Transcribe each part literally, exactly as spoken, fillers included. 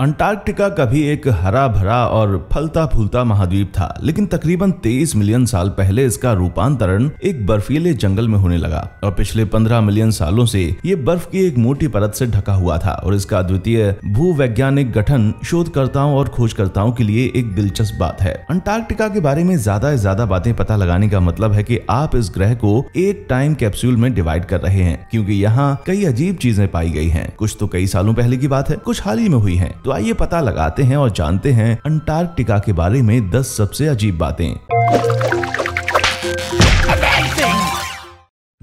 Antarctica कभी एक हरा भरा और फलता फूलता महाद्वीप था, लेकिन तकरीबन तेईस मिलियन साल पहले इसका रूपांतरण एक बर्फीले जंगल में होने लगा और पिछले पंद्रह मिलियन सालों से ये बर्फ की एक मोटी परत से ढका हुआ था और इसका अद्वितीय भूवैज्ञानिक गठन शोधकर्ताओं और खोजकर्ताओं के लिए एक दिलचस्प बात है। अंटार्कटिका के बारे में ज्यादा से ज्यादा बातें पता लगाने का मतलब है कि आप इस ग्रह को एक टाइम कैप्सूल में डिवाइड कर रहे हैं, क्योंकि यहाँ कई अजीब चीजें पाई गई हैं। कुछ तो कई सालों पहले की बात है, कुछ हाल ही में हुई है। तो आइए पता लगाते हैं और जानते हैं अंटार्कटिका के बारे में दस सबसे अजीब बातें।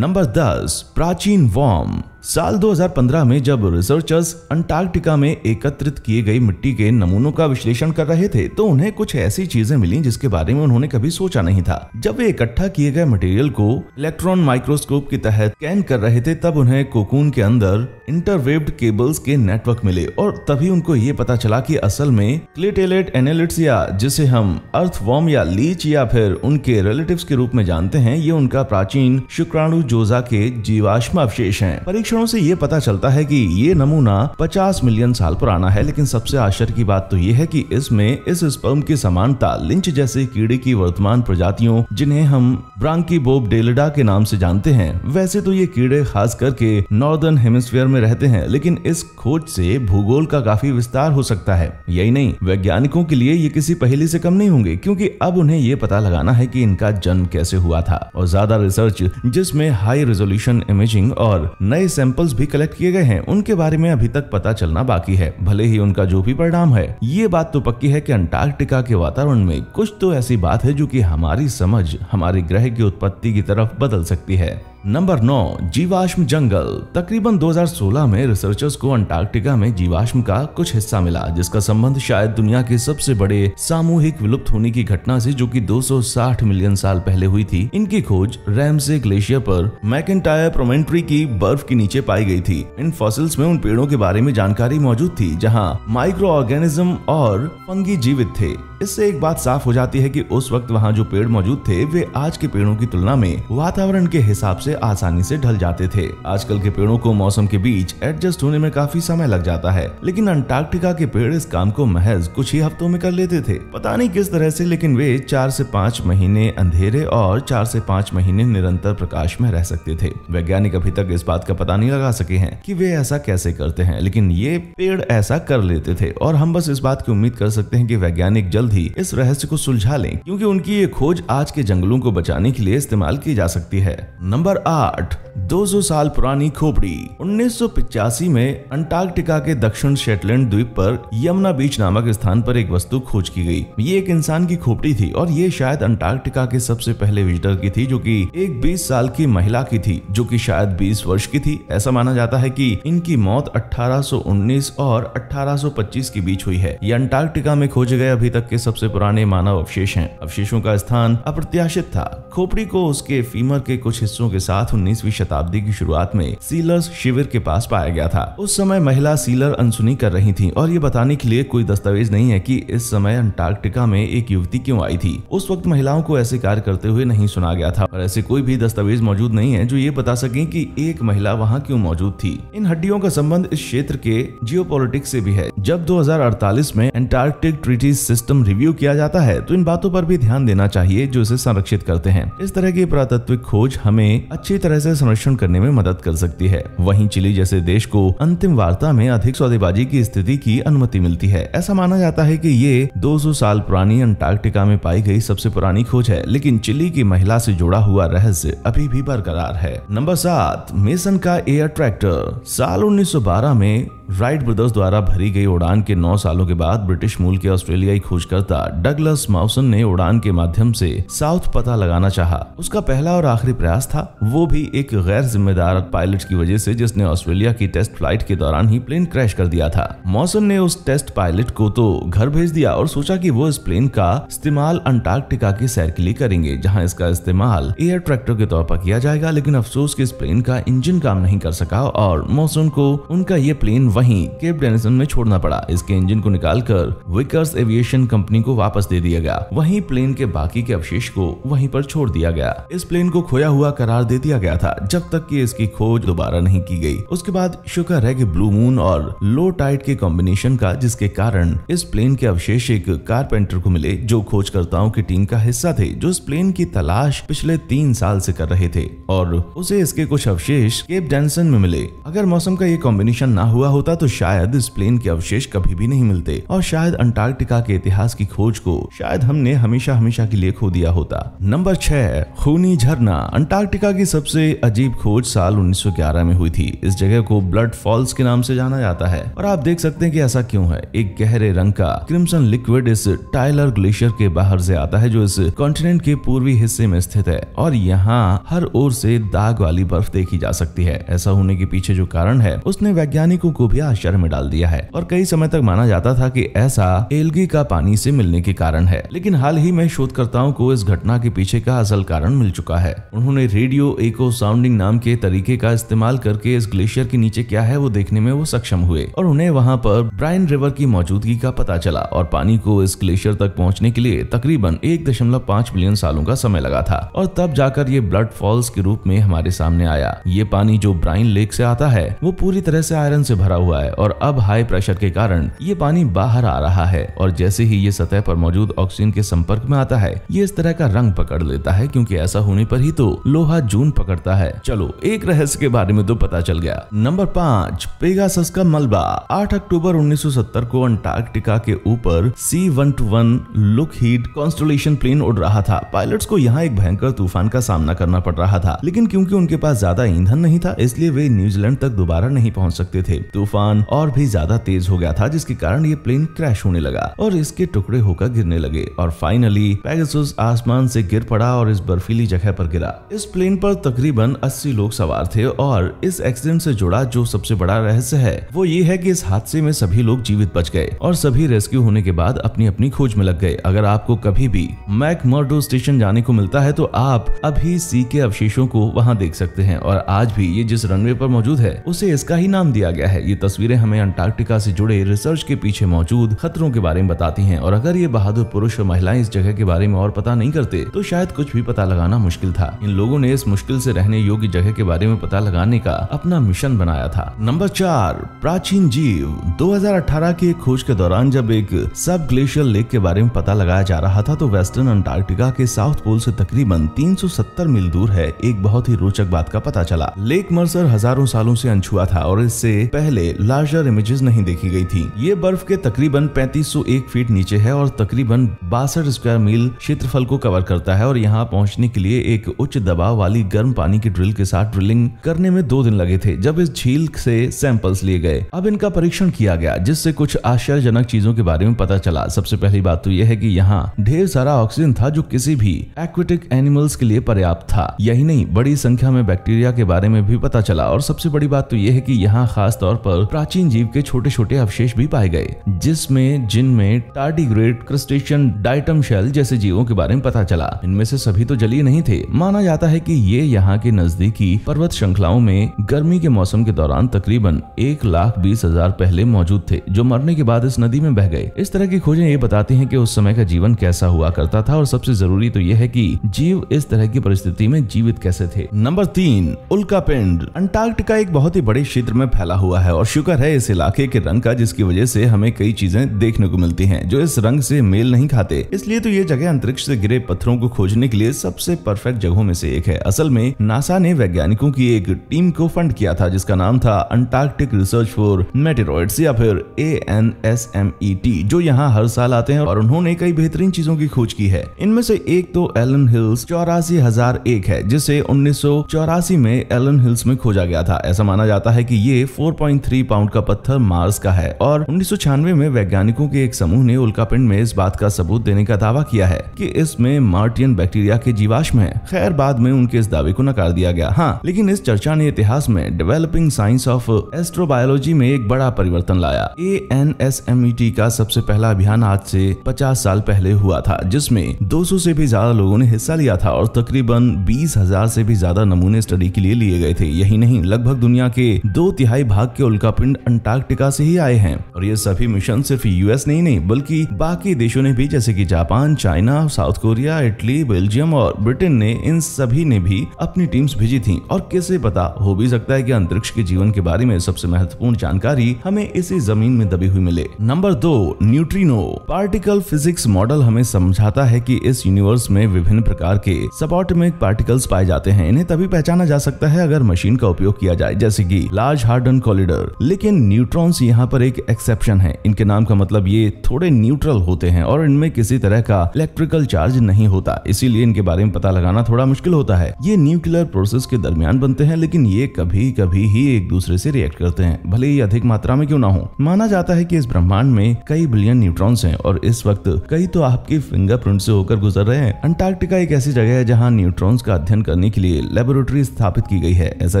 नंबर दस, प्राचीन वॉर्म। साल दो हज़ार पंद्रह में जब रिसर्चर्स अंटार्कटिका में एकत्रित किए गई मिट्टी के नमूनों का विश्लेषण कर रहे थे तो उन्हें कुछ ऐसी चीजें मिली जिसके बारे में उन्होंने कभी सोचा नहीं था। जब वे इकट्ठा किए गए मटेरियल को इलेक्ट्रॉन माइक्रोस्कोप के तहत स्कैन कर रहे थे तब उन्हें कोकून के अंदर इंटरवेव्ड केबल्स के नेटवर्क मिले और तभी उनको ये पता चला कि असल में क्लेटेलेट एनेलिट्स या जिसे हम अर्थवॉर्म या लीच या फिर उनके रिलेटिव्स के रूप में जानते हैं, ये उनका प्राचीन शुक्राणुजोजा के जीवाश्म अवशेष हैं। परीक्षणों से ये पता चलता है कि ये नमूना पचास मिलियन साल पुराना है, लेकिन सबसे आश्चर्य की बात तो ये है कि इसमें इस स्पर्म की समानता लिंच जैसे कीड़े की वर्तमान प्रजातियों, जिन्हें हम ब्रांकीबोबडेलिडा के नाम से जानते हैं। वैसे तो ये कीड़े खास करके नॉर्दर्न हेमिस्फीयर में रहते हैं, लेकिन इस खोज से भूगोल का काफी विस्तार हो सकता है। यही नहीं, वैज्ञानिकों के लिए ये किसी पहेली से कम नहीं होंगे, क्योंकि अब उन्हें ये पता लगाना है कि इनका जन्म कैसे हुआ था। और ज्यादा रिसर्च जिसमें हाई रेजोल्यूशन इमेजिंग और नए सैंपल्स भी कलेक्ट किए गए हैं, उनके बारे में अभी तक पता चलना बाकी है, भले ही उनका जो भी परिणाम है। ये बात तो पक्की है कि अंटार्कटिका के वातावरण में कुछ तो ऐसी बात है जो कि हमारी समझ हमारे ग्रह की उत्पत्ति की तरफ बदल सकती है। नंबर नौ, जीवाश्म जंगल। तकरीबन दो हज़ार सोलह में रिसर्चर्स को अंटार्कटिका में जीवाश्म का कुछ हिस्सा मिला, जिसका संबंध शायद दुनिया के सबसे बड़े सामूहिक विलुप्त होने की घटना से जो कि दो सौ साठ मिलियन साल पहले हुई थी। इनकी खोज रैमजे ग्लेशियर पर मैकेंटायर प्रोमेन्ट्री की बर्फ के नीचे पाई गई थी। इन फॉसिल्स में उन पेड़ों के बारे में जानकारी मौजूद थी जहाँ माइक्रो ऑर्गेनिज्म और फंगी जीवित थे। इससे एक बात साफ हो जाती है कि उस वक्त वहाँ जो पेड़ मौजूद थे वे आज के पेड़ों की तुलना में वातावरण के हिसाब से आसानी से ढल जाते थे। आजकल के पेड़ों को मौसम के बीच एडजस्ट होने में काफी समय लग जाता है, लेकिन अंटार्कटिका के पेड़ इस काम को महज कुछ ही हफ्तों में कर लेते थे, पता नहीं किस तरह से, लेकिन वे चार से पाँच महीने अंधेरे और चार से पाँच महीने निरंतर प्रकाश में रह सकते थे। वैज्ञानिक अभी तक इस बात का पता नहीं लगा सके हैं कि वे ऐसा कैसे करते हैं, लेकिन ये पेड़ ऐसा कर लेते थे और हम बस इस बात की उम्मीद कर सकते हैं कि वैज्ञानिक जल्द ही इस रहस्य को सुलझा लें, क्योंकि उनकी ये खोज आज के जंगलों को बचाने के लिए इस्तेमाल की जा सकती है। नंबर आठ, दो सौ साल पुरानी खोपड़ी। उन्नीस सौ पचासी में अंटार्कटिका के दक्षिण शेटलैंड द्वीप पर यमना बीच नामक स्थान पर एक वस्तु खोज की गई। ये एक इंसान की खोपड़ी थी और ये शायद अंटार्कटिका के सबसे पहले विजिटर की थी, जो कि एक बीस साल की महिला की थी, जो कि शायद बीस वर्ष की थी। ऐसा माना जाता है कि इनकी मौत अठारह सौ उन्नीस और अठारह सौ पच्चीस के बीच हुई है। ये अंटार्कटिका में खोजे गए अभी तक के सबसे पुराने मानव अवशेष हैं। अवशेषों का स्थान अप्रत्याशित था। खोपड़ी को उसके फीमर के कुछ हिस्सों के साथ उन्नीसवीं शताब्दी की शुरुआत में सीलर्स शिविर के पास पाया गया था। उस समय महिला सीलर अनसुनी कर रही थीं और ये बताने के लिए कोई दस्तावेज नहीं है कि इस समय अंटार्कटिका में एक युवती क्यों आई थी। उस वक्त महिलाओं को ऐसे कार्य करते हुए नहीं सुना गया था और ऐसे कोई भी दस्तावेज मौजूद नहीं है जो ये बता सके कि एक महिला वहाँ क्यों मौजूद थी। इन हड्डियों का संबंध इस क्षेत्र के जियोपॉलिटिक्स से भी है। जब दो हज़ार अड़तालीस में अंटार्कटिक ट्रीटीज सिस्टम रिव्यू किया जाता है तो इन बातों पर भी ध्यान देना चाहिए जो इसे संरक्षित करते हैं। इस तरह की पुरातत्विक खोज हमें अच्छी तरह से संरक्षण करने में मदद कर सकती है। वहीं चिली जैसे देश को अंतिम वार्ता में अधिक सौदेबाजी की स्थिति की अनुमति मिलती है। ऐसा माना जाता है कि ये दो सौ साल पुरानी अंटार्कटिका में पाई गई सबसे पुरानी खोज है, लेकिन चिली की महिला से जुड़ा हुआ रहस्य अभी भी बरकरार है। नंबर सात, मेसन का एयर ट्रैक्टर। साल उन्नीस सौ बारह में राइट ब्रदर्स द्वारा भरी गई उड़ान के नौ सालों के बाद ब्रिटिश मूल के ऑस्ट्रेलियाई खोजकर्ता डगलस मॉसन ने उड़ान के माध्यम से साउथ पता लगाना चाहा। उसका पहला और आखिरी प्रयास था, वो भी एक गैर जिम्मेदार पायलट की वजह से, जिसने ऑस्ट्रेलिया की टेस्ट फ्लाइट के दौरान ही प्लेन क्रैश कर दिया था। मॉसन ने उस टेस्ट पायलट को तो घर भेज दिया और सोचा कि वो इस प्लेन का इस्तेमाल अंटार्कटिका की सैर के लिए करेंगे, जहाँ इसका इस्तेमाल एयर ट्रैक्टर के तौर पर किया जाएगा। लेकिन अफसोस की इस प्लेन का इंजन काम नहीं कर सका और मॉसन को उनका ये प्लेन वहीं केप डेनिसन में छोड़ना पड़ा। इसके इंजन को निकालकर विकर्स एविएशन कंपनी को वापस दे दिया गया। वहीं प्लेन के बाकी के अवशेष को वहीं पर छोड़ दिया गया। इस प्लेन को खोया हुआ करार दे दिया गया था जब तक कि इसकी खोज दोबारा नहीं की गई। उसके बाद शुक्र है कि ब्लू मून और लो टाइड के कॉम्बिनेशन का, जिसके कारण इस प्लेन के अवशेष एक कारपेंटर को मिले जो खोजकर्ताओं की टीम का हिस्सा थे, जो इस प्लेन की तलाश पिछले तीन साल से कर रहे थे और उसे इसके कुछ अवशेष केप डेनिसन में मिले। अगर मौसम का ये कॉम्बिनेशन ना हुआ होता तो शायद इस प्लेन के अवशेष कभी भी नहीं मिलते और शायद अंटार्कटिका के इतिहास की खोज को शायद हमने हमेशा हमेशा के लिए खो दिया होता। नंबर छह, खूनी झरना। अंटार्कटिका की सबसे अजीब खोज साल उन्नीस सौ ग्यारह में हुई थी। इस जगह को ब्लड फॉल्स के नाम से जाना जाता है और आप देख सकते हैं कि ऐसा क्यों है। एक गहरे रंग का क्रिम्सन लिक्विड इस टाइलर ग्लेशियर के बाहर से आता है जो इस कॉन्टिनेंट के पूर्वी हिस्से में स्थित है और यहाँ हर ओर से दाग वाली बर्फ देखी जा सकती है। ऐसा होने के पीछे जो कारण है उसने वैज्ञानिकों को भी आश्चर्य में डाल दिया है और कई समय तक माना जाता था कि ऐसा एल्गी का पानी से मिलने के कारण है, लेकिन हाल ही में शोधकर्ताओं को इस घटना के पीछे का असल कारण मिल चुका है। उन्होंने रेडियो एको साउंडिंग नाम के तरीके का इस्तेमाल करके इस ग्लेशियर के नीचे क्या है वो देखने में वो सक्षम हुए और उन्हें वहाँ पर ब्राइन रिवर की मौजूदगी का पता चला और पानी को इस ग्लेशियर तक पहुँचने के लिए तकरीबन एक दशमलव पाँच मिलियन सालों का समय लगा था और तब जाकर ये ब्लड फॉल्स के रूप में हमारे सामने आया। ये पानी जो ब्राइन लेक से आता है वो पूरी तरह से आयरन से भरा हुआ है और अब हाई प्रेशर के कारण ये पानी बाहर आ रहा है और जैसे ही ये सतह पर मौजूद ऑक्सीजन के संपर्क में आता है ये इस तरह का रंग पकड़ लेता है क्योंकि ऐसा होने पर ही तो लोहा जून पकड़ता है। चलो, एक रहस्य के बारे में तो पता चल गया। नंबर पाँच, पेगासस का मलबा। आठ अक्टूबर उन्नीस सौ सत्तर को अंटार्कटिका के ऊपर C one two one Lockheed constellation plane उड़ रहा था। पायलट्स को यहाँ एक भयंकर तूफान का सामना करना पड़ रहा था, लेकिन क्योंकि उनके पास ज्यादा ईंधन नहीं था इसलिए वे न्यूजीलैंड तक दोबारा नहीं पहुँच सकते थे। तूफान और भी ज्यादा तेज हो गया था जिसके कारण ये प्लेन क्रैश होने लगा और इसके टुकड़े होकर गिरने लगे और फाइनली पेगासस आसमान से गिर पड़ा और इस बर्फीली जगह पर गिरा। इस प्लेन पर तकरीबन अस्सी लोग सवार थे और इस एक्सीडेंट से जुड़ा जो सबसे बड़ा रहस्य है वो ये है कि इस हादसे में सभी लोग जीवित बच गए और सभी रेस्क्यू होने के बाद अपनी अपनी खोज में लग गए। अगर आपको कभी भी मैक मोर्डो स्टेशन जाने को मिलता है तो आप अभी सी के अवशेषों को वहाँ देख सकते हैं और आज भी ये जिस रनवे पर मौजूद है उसे इसका ही नाम दिया गया है। ये तस्वीरें हमें अंटार्कटिका से जुड़े रिसर्च के पीछे मौजूद खतरों के बारे में बताती हैं और अगर ये बहादुर पुरुष और महिलाएं इस जगह के बारे में और पता नहीं करते तो शायद कुछ भी पता लगाना मुश्किल था। इन लोगों ने इस मुश्किल से रहने योग्य जगह के बारे में पता लगाने का अपना मिशन बनाया था। नंबर चार, प्राचीन जीव। दो हज़ार अठारह की खोज के दौरान जब एक सब ग्लेशियर लेक के बारे में पता लगाया जा रहा था तो वेस्टर्न अंटार्कटिका के साउथ पोल से तकरीबन तीन सौ सत्तर मील दूर है एक बहुत ही रोचक बात का पता चला। लेक मर्सर हजारों सालों से अनछुआ था और इससे पहले लार्जर इमेजेस नहीं देखी गई थी। ये बर्फ के तकरीबन पैंतीस सौ एक फीट नीचे है और तकरीबन बासठ स्क्वायर मील क्षेत्रफल को कवर करता है और यहाँ पहुँचने के लिए एक उच्च दबाव वाली गर्म पानी की ड्रिल के साथ ड्रिलिंग करने में दो दिन लगे थे जब इस झील से सैंपल्स लिए गए। अब इनका परीक्षण किया गया जिससे कुछ आश्चर्यजनक चीजों के बारे में पता चला। सबसे पहली बात तो यह है कि यहाँ ढेर सारा ऑक्सीजन था जो किसी भी एक्वेटिक एनिमल्स के लिए पर्याप्त था। यही नहीं, बड़ी संख्या में बैक्टीरिया के बारे में भी पता चला और सबसे बड़ी बात तो यह है कि यहाँ खास तौर पर प्राचीन जीव के छोटे छोटे अवशेष भी पाए गए जिसमें जिनमें टार्डीग्रेड, क्रस्टेशियन, डाइटम शेल जैसे जीवों के बारे में पता चला। इनमें से सभी तो जलीय नहीं थे। माना जाता है कि ये यहाँ के नजदीकी पर्वत श्रृंखलाओं में गर्मी के मौसम के दौरान तकरीबन एक लाख बीस हजार पहले मौजूद थे जो मरने के बाद इस नदी में बह गए। इस तरह की खोजें ये बताती हैं कि उस समय का जीवन कैसा हुआ करता था और सबसे जरूरी तो यह है कि जीव इस तरह की परिस्थिति में जीवित कैसे थे। नंबर तीन, उल्कापिंड। अंटार्कटिका एक बहुत ही बड़े क्षेत्र में फैला हुआ है और शुक्र है इस इलाके के रंग का, जिसकी वजह से हमें कई चीजें देखने को मिलती हैं जो इस रंग से मेल नहीं खाते। इसलिए तो ये जगह अंतरिक्ष से गिरे पत्थरों को खोजने के लिए सबसे परफेक्ट जगहों में से एक है। असल में नासा ने वैज्ञानिकों की एक टीम को फंड किया था जिसका नाम था अंटार्कटिक रिसर्च फॉरमेटेरोइड्स या फिर A N S M E T, जो यहाँ हर साल आते हैं और उन्होंने कई बेहतरीन चीजों की खोज की है। इनमें से एक तो एलन हिल्स चौरासी हजार एक है जिसे उन्नीस सौ चौरासी में एलन हिल्स में खोजा गया था। ऐसा माना जाता है कि ये चार पॉइंट तीन पाउंड का पत्थर मार्स का है और उन्नीस सौ छियानवे में वैज्ञानिकों के एक समूह ने उल्कापिंड में इस बात का सबूत देने का दावा किया है कि इसमें मार्टियन बैक्टीरिया के जीवाश्म हैं। खैर, बाद में उनके इस दावे को नकार दिया गया। हाँ, लेकिन इस चर्चा ने इतिहास में डेवलपिंग साइंस ऑफ एस्ट्रोबायोलॉजी में एक बड़ा परिवर्तन लाया। A N S M E T का सबसे पहला अभियान आज से पचास साल पहले हुआ था जिसमें दो सौ से भी ज्यादा लोगों ने हिस्सा लिया था और तकरीबन बीस हजार से भी ज्यादा नमूने स्टडी के लिए लिए गए थे। यही नहीं, लगभग दुनिया के दो तिहाई भाग के उनका पिंड अंटार्क्टिका से ही आए हैं। और ये सभी मिशन सिर्फ यूएस ने ही नहीं बल्कि बाकी देशों ने भी, जैसे कि Japan, China, South Korea, Italy, Belgium और ब्रिटेन ने, इन सभी ने भी अपनी टीम्स भेजी थी। और किसे पता, हो भी सकता है कि अंतरिक्ष के जीवन के बारे में सबसे महत्वपूर्ण जानकारी हमें इसी जमीन में दबी हुई मिले। नंबर दो, न्यूट्रिनो। पार्टिकल फिजिक्स मॉडल हमें समझाता है कि इस यूनिवर्स में विभिन्न प्रकार के सबऑटोमिक पार्टिकल्स पाए जाते हैं। इन्हें तभी पहचाना जा सकता है अगर मशीन का उपयोग किया जाए, जैसे कि लार्ज हार्ट एंड कॉलिडर। लेकिन न्यूट्रॉन्स यहाँ पर एक एक्सेप्शन है। इनके नाम का मतलब ये थोड़े न्यूट्रल होते हैं और इनमें किसी तरह का इलेक्ट्रिकल चार्ज नहीं होता, इसीलिए इनके बारे में पता लगाना थोड़ा मुश्किल होता है। ये न्यूक्लियर प्रोसेस के दरमियान बनते हैं, लेकिन ये कभी कभी ही एक दूसरे से रिएक्ट करते हैं, भले ही अधिक मात्रा में क्यों ना हो। माना जाता है कि इस ब्रह्मांड में कई बिलियन न्यूट्रॉन्स हैं और इस वक्त कई तो आपके फिंगरप्रिंट से होकर गुजर रहे हैं। अंटार्कटिका एक ऐसी जगह है जहां न्यूट्रॉन्स का अध्ययन करने के लिए लेबोरेटरी स्थापित की गई है। ऐसा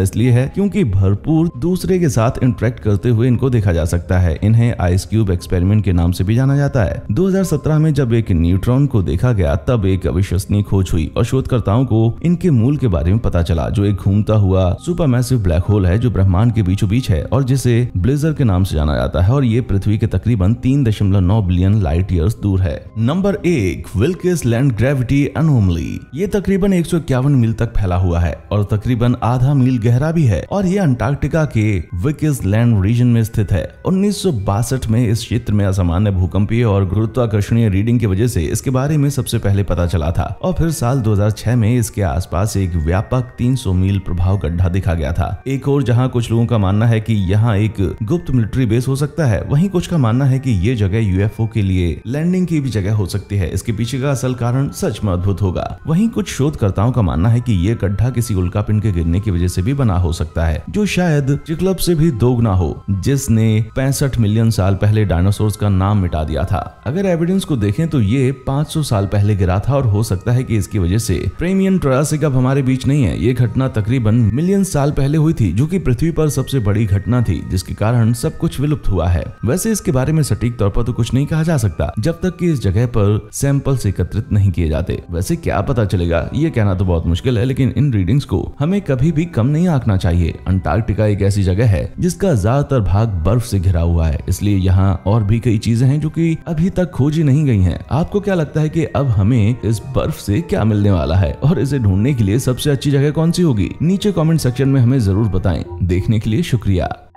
इसलिए है क्योंकि भरपूर दूसरे के साथ इंटरेक्ट करते हुए इनको देखा जा सकता है। इन्हें आइस क्यूब एक्सपेरिमेंट के नाम से भी जाना जाता है। दो हजार सत्रह में जब एक न्यूट्रॉन को देखा गया तब एक अविश्वसनीय खोज हुई और शोधकर्ताओं को इनके मूल के बारे में पता चला, जो एक घूमता हुआ सुपरमैसिव ब्लैक होल है जो ब्रह्मांड के बीचों बीच है और जिसे ब्लेजर के नाम से जाना जाता है। और ये पृथ्वी के तकरीबन तीन दशमलव नौ बिलियन लाइट ईयर्स दूर है। नंबर एक, विल्केस लैंड ग्रेविटी एनोमली। ये तकरीबन एक सौ इक्यावन मील तक फैला हुआ है और तकरीबन आधा मील गहरा भी है और ये अंटार्कटिका के विल्केस लैंड रीजन में स्थित है। उन्नीस सौ बासठ में इस क्षेत्र में असामान्य भूकंपीय और गुरुत्वाकर्षणीय रीडिंग की वजह से इसके बारे में सबसे पहले पता चला था और फिर साल दो हजार छह में इसके आसपास एक व्यापक तीन सौ मील प्रभाव गड्ढा दिखा गया था। एक और जहां कुछ लोगों का मानना है कि यहाँ एक गुप्त मिलिट्री बेस हो सकता है, वहीं कुछ का मानना है कि ये जगह यूएफओ के लिए लैंडिंग की भी जगह हो सकती है। इसके पीछे का असल कारण सच में अद्भुत होगा। वहीं कुछ शोधकर्ताओं का मानना है कि ये गड्ढा किसी उल्कापिंड के गिरने की वजह से भी बना हो सकता है, जो शायद चिकलब से भी दोगुना हो, जिसने पैंसठ मिलियन साल पहले डायनासोर का नाम मिटा दिया था। अगर एविडेंस को देखें तो ये पाँच सौ साल पहले गिरा था और हो सकता है कि इसकी वजह से प्रेमियन ट्रायसिक अब हमारे बीच नहीं है। ये घटना तकरीबन मिलियन साल पहले हुई थी, जो कि पृथ्वी पर सबसे बड़ी घटना थी जिसके कारण सब कुछ विलुप्त हुआ है। वैसे इसके बारे में सटीक तौर पर तो कुछ नहीं कहा जा सकता जब तक कि इस जगह पर सैंपल्स एकत्रित नहीं किए जाते। वैसे क्या पता चलेगा, ये कहना तो बहुत मुश्किल है, लेकिन इन रीडिंग्स को हमें कभी भी कम नहीं आंकना चाहिए। अंटार्कटिका एक ऐसी जगह है जिसका ज्यादातर भाग बर्फ से घिरा हुआ है, इसलिए यहाँ और भी कई चीजें हैं जो कि अभी तक खोजी नहीं गई हैं। आपको क्या लगता है कि अब हमें इस बर्फ से क्या मिलने वाला है और इसे ढूंढने के लिए सबसे अच्छी जगह कौन सी होगी? नीचे कमेंट सेक्शन में हमें जरूर बताएं। देखने के लिए शुक्रिया।